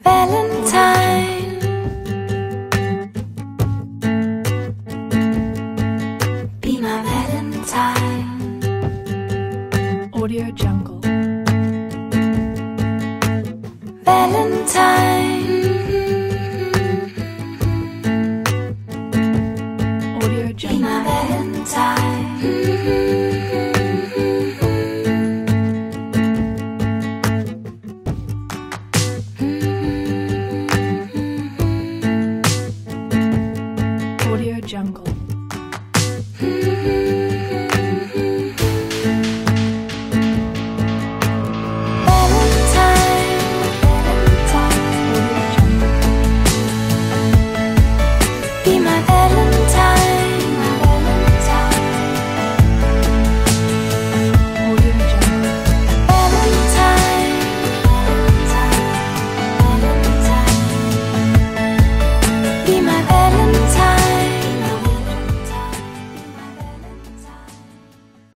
Valentine, be my Valentine. Audio Jungle. Valentine.